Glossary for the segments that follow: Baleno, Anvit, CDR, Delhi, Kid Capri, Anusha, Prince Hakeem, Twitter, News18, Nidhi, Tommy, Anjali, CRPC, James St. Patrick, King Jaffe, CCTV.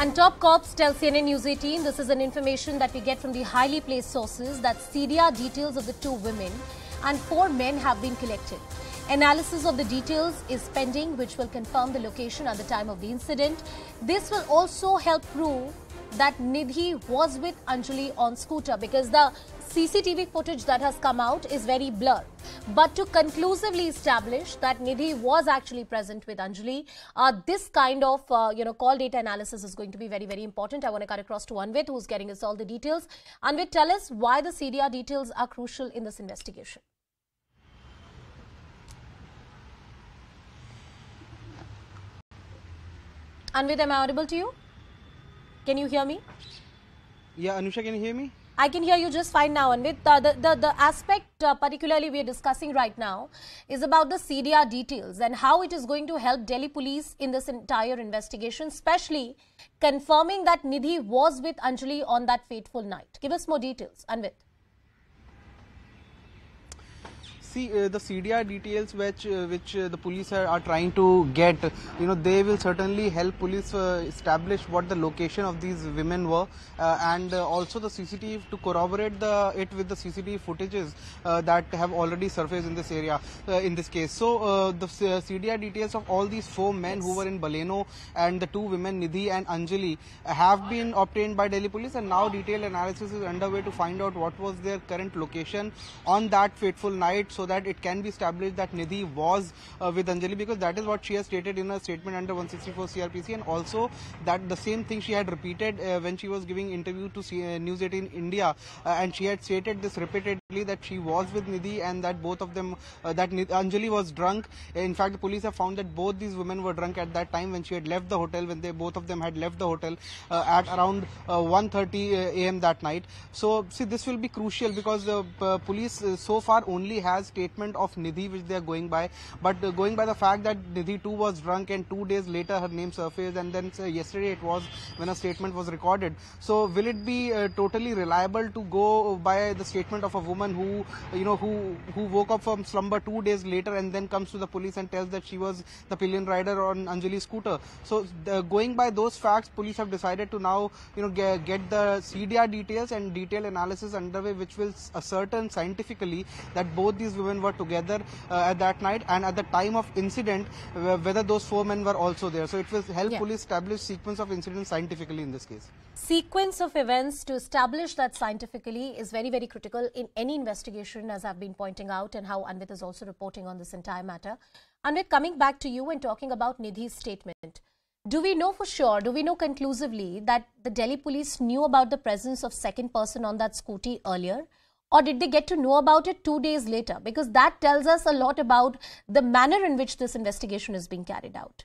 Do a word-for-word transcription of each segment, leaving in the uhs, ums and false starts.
And top cops tell C N N News eighteen, this is an information that we get from the highly placed sources, that C D R details of the two women and four men have been collected. Analysis of the details is pending, which will confirm the location at the time of the incident. This will also help prove that Nidhi was with Anjali on scooter, because the C C T V footage that has come out is very blurred. But to conclusively establish that Nidhi was actually present with Anjali, uh, this kind of uh, you know call data analysis is going to be very, very important. I want to cut across to Anvit, who's getting us all the details. Anvit, tell us why the C D R details are crucial in this investigation. Anvit, am I audible to you? Can you hear me? Yeah, Anusha, can you hear me? I can hear you just fine now. And with uh, the, the, the aspect uh, particularly we are discussing right now is about the C D R details and how it is going to help Delhi police in this entire investigation, especially confirming that Nidhi was with Anjali on that fateful night. Give us more details, Anvit. See, uh, the C D R details which uh, which uh, the police are, are trying to get, you know, they will certainly help police uh, establish what the location of these women were, uh, and uh, also the C C T V to corroborate the it with the C C T V footages uh, that have already surfaced in this area, uh, in this case. So uh, the uh, C D R details of all these four men, yes, who were in Baleno and the two women, Nidhi and Anjali, have been obtained by Delhi police, and now detailed analysis is underway to find out what was their current location on that fateful night, so that it can be established that Nidhi was uh, with Anjali, because that is what she has stated in her statement under one sixty-four C R P C, and also that the same thing she had repeated uh, when she was giving interview to C uh, News eighteen India, uh, and she had stated this repeatedly, that she was with Nidhi and that both of them, uh, that Nidhi, Anjali was drunk. In fact, the police have found that both these women were drunk at that time when she had left the hotel, when they both of them had left the hotel uh, at around uh, one thirty A M that night. So see, this will be crucial because the uh, police uh, so far only has statement of Nidhi which they are going by, but uh, going by the fact that Nidhi too was drunk and two days later her name surfaced, and then uh, yesterday it was when a statement was recorded. So will it be uh, totally reliable to go by the statement of a woman who, you know, who who woke up from slumber two days later and then comes to the police and tells that she was the pillion rider on Anjali's scooter? So uh, going by those facts, police have decided to now, you know, get, get the C D R details and detailed analysis underway, which will ascertain scientifically that both these women were together uh, at that night and at the time of incident, uh, whether those four men were also there. So it will help, yeah, police establish sequence of incidents scientifically in this case. Sequence of events to establish that scientifically is very, very critical in any investigation, as I've been pointing out, and how Anvit is also reporting on this entire matter. Anvit, coming back to you and talking about Nidhi's statement, do we know for sure, do we know conclusively that the Delhi police knew about the presence of second person on that scooty earlier? Or did they get to know about it two days later? Because that tells us a lot about the manner in which this investigation is being carried out.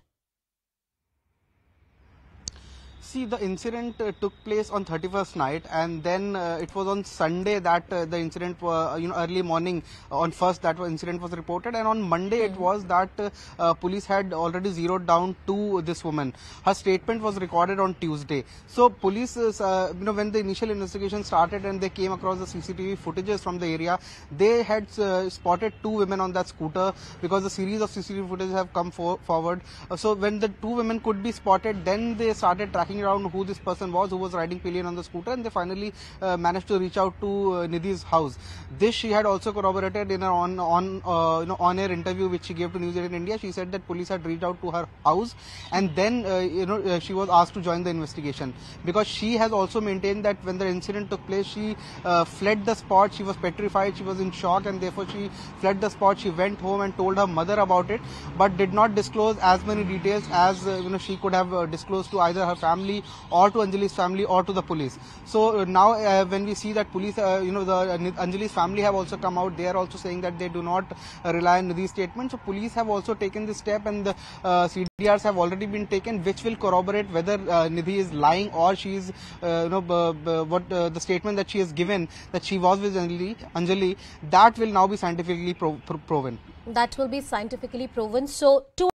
See, the incident uh, took place on thirty-first night, and then uh, it was on Sunday that uh, the incident, uh, you know, early morning on first that incident was reported, and on Monday mm-hmm. it was that uh, uh, police had already zeroed down to this woman. Her statement was recorded on Tuesday. So police, uh, you know, when the initial investigation started and they came across the C C T V footages from the area, they had uh, spotted two women on that scooter, because a series of C C T V footages have come for forward. Uh, so when the two women could be spotted, then they started tracking around who this person was who was riding pillion on the scooter, and they finally uh, managed to reach out to uh, Nidhi's house. This she had also corroborated in her on on uh, you know on-air interview which she gave to News eighteen India. She said that police had reached out to her house, and then uh, you know uh, she was asked to join the investigation, because she has also maintained that when the incident took place, she uh, fled the spot. She was petrified, she was in shock, and therefore she fled the spot. She went home and told her mother about it, but did not disclose as many details as uh, you know she could have uh, disclosed to either her family or to Anjali's family or to the police. So uh, now uh, when we see that police, uh, you know, the uh, Anjali's family have also come out, they are also saying that they do not uh, rely on these statements. So police have also taken this step, and the uh, C D Rs have already been taken, which will corroborate whether uh, Nidhi is lying or she is, uh, you know, b b what uh, the statement that she has given, that she was with Anjali, Anjali that will now be scientifically pro pro proven. That will be scientifically proven. So to